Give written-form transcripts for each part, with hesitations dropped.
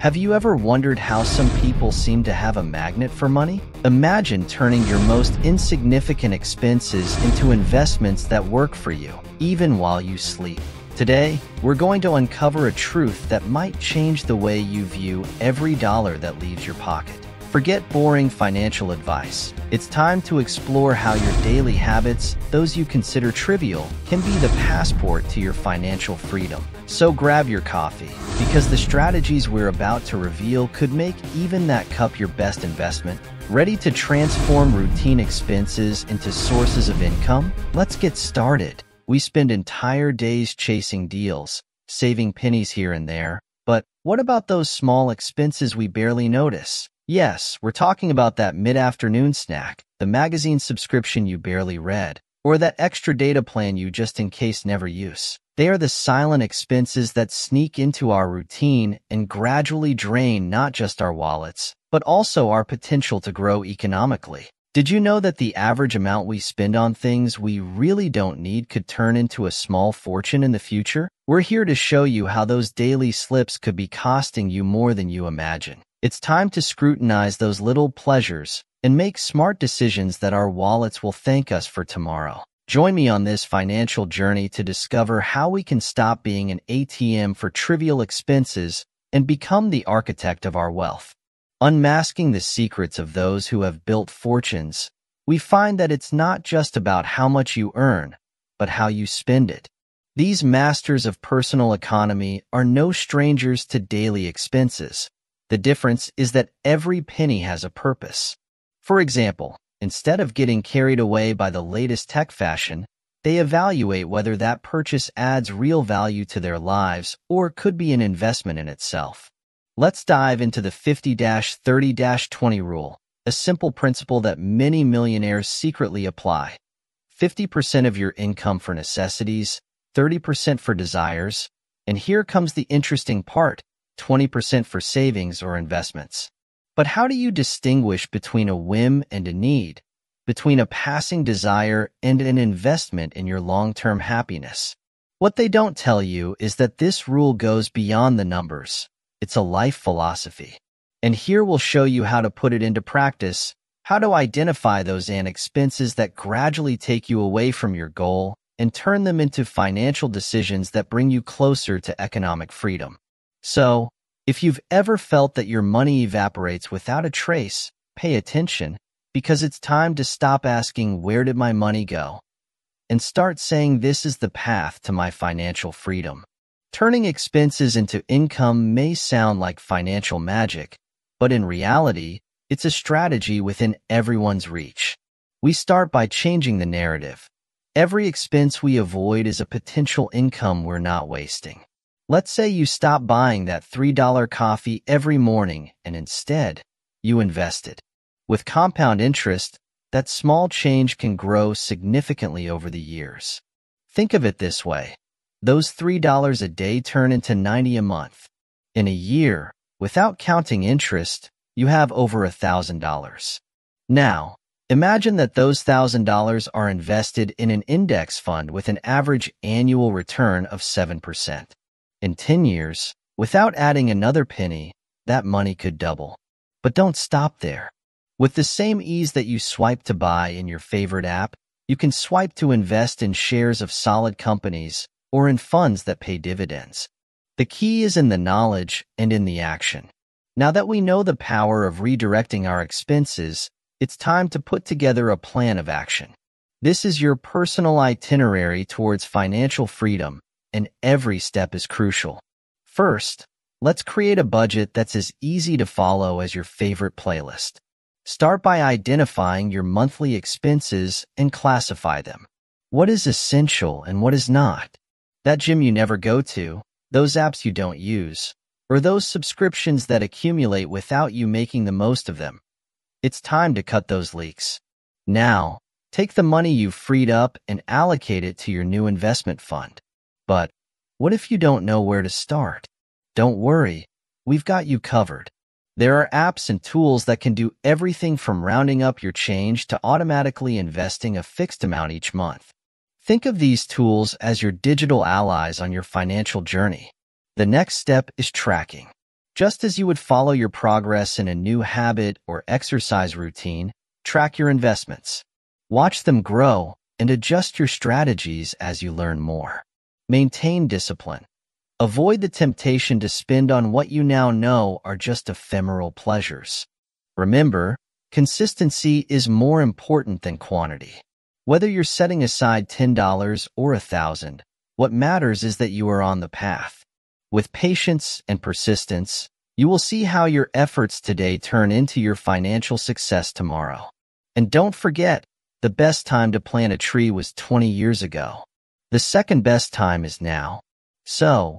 Have you ever wondered how some people seem to have a magnet for money? Imagine turning your most insignificant expenses into investments that work for you, even while you sleep. Today, we're going to uncover a truth that might change the way you view every dollar that leaves your pocket. Forget boring financial advice. It's time to explore how your daily habits, those you consider trivial, can be the passport to your financial freedom. So grab your coffee, because the strategies we're about to reveal could make even that cup your best investment. Ready to transform routine expenses into sources of income? Let's get started. We spend entire days chasing deals, saving pennies here and there. But what about those small expenses we barely notice? Yes, we're talking about that mid-afternoon snack, the magazine subscription you barely read, or that extra data plan you just in case never use. They are the silent expenses that sneak into our routine and gradually drain not just our wallets, but also our potential to grow economically. Did you know that the average amount we spend on things we really don't need could turn into a small fortune in the future? We're here to show you how those daily slips could be costing you more than you imagine. It's time to scrutinize those little pleasures and make smart decisions that our wallets will thank us for tomorrow. Join me on this financial journey to discover how we can stop being an ATM for trivial expenses and become the architect of our wealth. Unmasking the secrets of those who have built fortunes, we find that it's not just about how much you earn, but how you spend it. These masters of personal economy are no strangers to daily expenses. The difference is that every penny has a purpose. For example, instead of getting carried away by the latest tech fashion, they evaluate whether that purchase adds real value to their lives or could be an investment in itself. Let's dive into the 50-30-20 rule, a simple principle that many millionaires secretly apply. 50% of your income for necessities, 30% for desires, and here comes the interesting part. 20% for savings or investments. But how do you distinguish between a whim and a need, between a passing desire and an investment in your long-term happiness? What they don't tell you is that this rule goes beyond the numbers. It's a life philosophy. And here we'll show you how to put it into practice, how to identify those expenses that gradually take you away from your goal and turn them into financial decisions that bring you closer to economic freedom. So, if you've ever felt that your money evaporates without a trace, pay attention, because it's time to stop asking "Where did my money go?" and start saying "This is the path to my financial freedom." Turning expenses into income may sound like financial magic, but in reality, it's a strategy within everyone's reach. We start by changing the narrative. Every expense we avoid is a potential income we're not wasting. Let's say you stop buying that $3 coffee every morning and instead, you invest it. With compound interest, that small change can grow significantly over the years. Think of it this way. Those $3 a day turn into $90 a month. In a year, without counting interest, you have over $1,000. Now, imagine that those $1,000 are invested in an index fund with an average annual return of 7%. In 10 years, without adding another penny, that money could double. But don't stop there. With the same ease that you swipe to buy in your favorite app, you can swipe to invest in shares of solid companies or in funds that pay dividends. The key is in the knowledge and in the action. Now that we know the power of redirecting our expenses, it's time to put together a plan of action. This is your personal itinerary towards financial freedom, and every step is crucial. First, let's create a budget that's as easy to follow as your favorite playlist. Start by identifying your monthly expenses and classify them. What is essential and what is not? That gym you never go to, those apps you don't use, or those subscriptions that accumulate without you making the most of them. It's time to cut those leaks. Now, take the money you've freed up and allocate it to your new investment fund. But what if you don't know where to start? Don't worry, we've got you covered. There are apps and tools that can do everything from rounding up your change to automatically investing a fixed amount each month. Think of these tools as your digital allies on your financial journey. The next step is tracking. Just as you would follow your progress in a new habit or exercise routine, track your investments. Watch them grow and adjust your strategies as you learn more. Maintain discipline. Avoid the temptation to spend on what you now know are just ephemeral pleasures. Remember, consistency is more important than quantity. Whether you're setting aside $10 or $1,000, what matters is that you are on the path. With patience and persistence, you will see how your efforts today turn into your financial success tomorrow. And don't forget, the best time to plant a tree was 20 years ago. The second best time is now. So,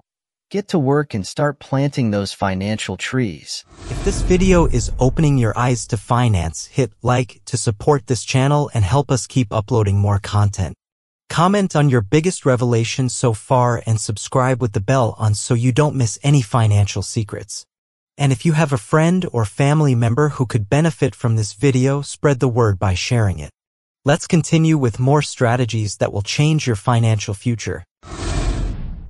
get to work and start planting those financial trees. If this video is opening your eyes to finance, hit like to support this channel and help us keep uploading more content. Comment on your biggest revelation so far and subscribe with the bell on so you don't miss any financial secrets. And if you have a friend or family member who could benefit from this video, spread the word by sharing it. Let's continue with more strategies that will change your financial future.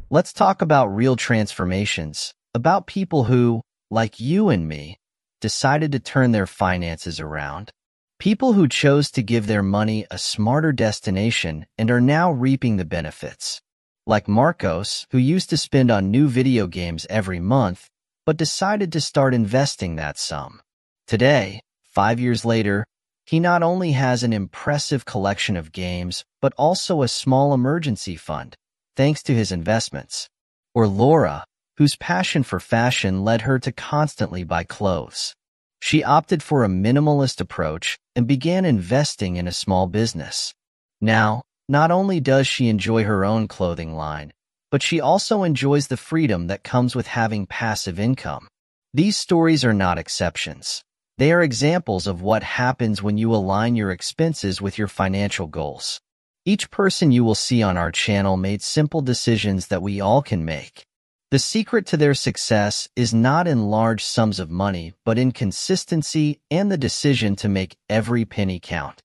Let's talk about real transformations, about people who, like you and me, decided to turn their finances around. People who chose to give their money a smarter destination and are now reaping the benefits. Like Marcos, who used to spend on new video games every month, but decided to start investing that sum. Today, 5 years later, he not only has an impressive collection of games, but also a small emergency fund, thanks to his investments. Or Laura, whose passion for fashion led her to constantly buy clothes. She opted for a minimalist approach and began investing in a small business. Now, not only does she enjoy her own clothing line, but she also enjoys the freedom that comes with having passive income. These stories are not exceptions. They are examples of what happens when you align your expenses with your financial goals. Each person you will see on our channel made simple decisions that we all can make. The secret to their success is not in large sums of money, but in consistency and the decision to make every penny count.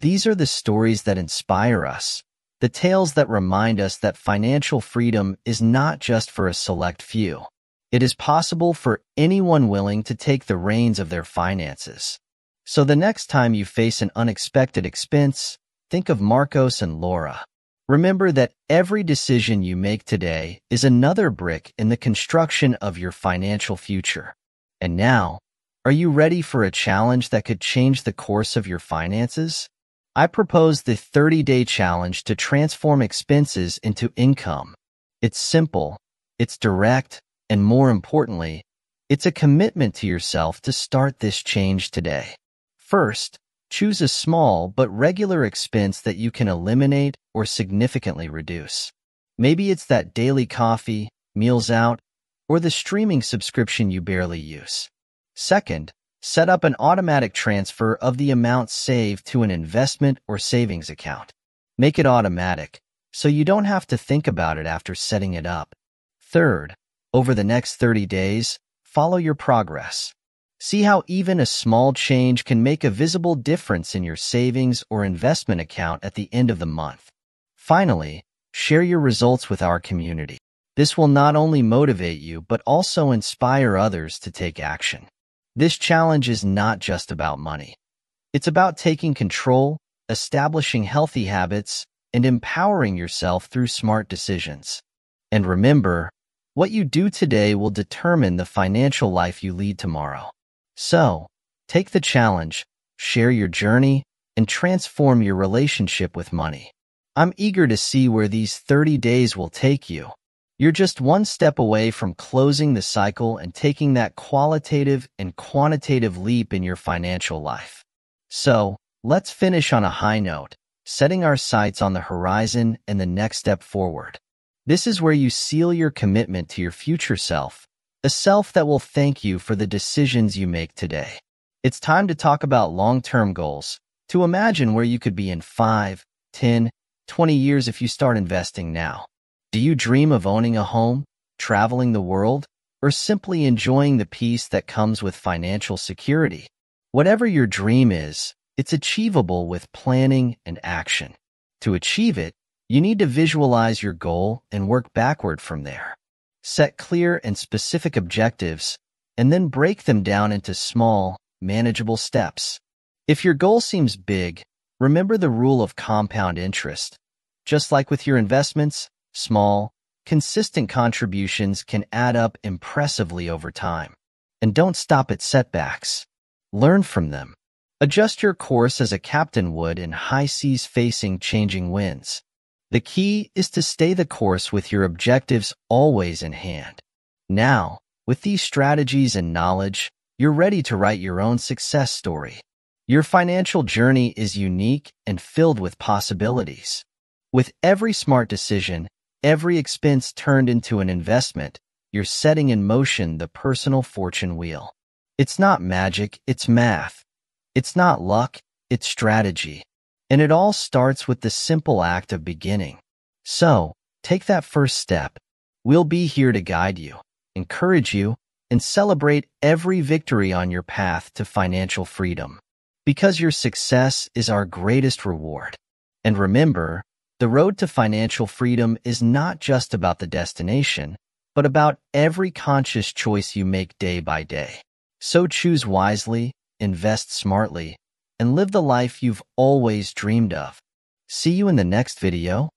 These are the stories that inspire us, the tales that remind us that financial freedom is not just for a select few. It is possible for anyone willing to take the reins of their finances. So the next time you face an unexpected expense, think of Marcos and Laura. Remember that every decision you make today is another brick in the construction of your financial future. And now, are you ready for a challenge that could change the course of your finances? I propose the 30-day challenge to transform expenses into income. It's simple, it's direct, and more importantly, it's a commitment to yourself to start this change today. First, choose a small but regular expense that you can eliminate or significantly reduce. Maybe it's that daily coffee, meals out, or the streaming subscription you barely use. Second, set up an automatic transfer of the amount saved to an investment or savings account. Make it automatic, so you don't have to think about it after setting it up. Third, over the next 30 days, follow your progress. See how even a small change can make a visible difference in your savings or investment account at the end of the month. Finally, share your results with our community. This will not only motivate you, but also inspire others to take action. This challenge is not just about money. It's about taking control, establishing healthy habits, and empowering yourself through smart decisions. And remember, what you do today will determine the financial life you lead tomorrow. So, take the challenge, share your journey, and transform your relationship with money. I'm eager to see where these 30 days will take you. You're just one step away from closing the cycle and taking that qualitative and quantitative leap in your financial life. So, let's finish on a high note, setting our sights on the horizon and the next step forward. This is where you seal your commitment to your future self, a self that will thank you for the decisions you make today. It's time to talk about long-term goals, to imagine where you could be in 5, 10, 20 years if you start investing now. Do you dream of owning a home, traveling the world, or simply enjoying the peace that comes with financial security? Whatever your dream is, it's achievable with planning and action. To achieve it, you need to visualize your goal and work backward from there. Set clear and specific objectives, and then break them down into small, manageable steps. If your goal seems big, remember the rule of compound interest. Just like with your investments, small, consistent contributions can add up impressively over time. And don't stop at setbacks. Learn from them. Adjust your course as a captain would in high seas facing changing winds. The key is to stay the course with your objectives always in hand. Now, with these strategies and knowledge, you're ready to write your own success story. Your financial journey is unique and filled with possibilities. With every smart decision, every expense turned into an investment, you're setting in motion the personal fortune wheel. It's not magic, it's math. It's not luck, it's strategy. And it all starts with the simple act of beginning. So, take that first step. We'll be here to guide you, encourage you, and celebrate every victory on your path to financial freedom. Because your success is our greatest reward. And remember, the road to financial freedom is not just about the destination, but about every conscious choice you make day by day. So choose wisely, invest smartly, and live the life you've always dreamed of. See you in the next video.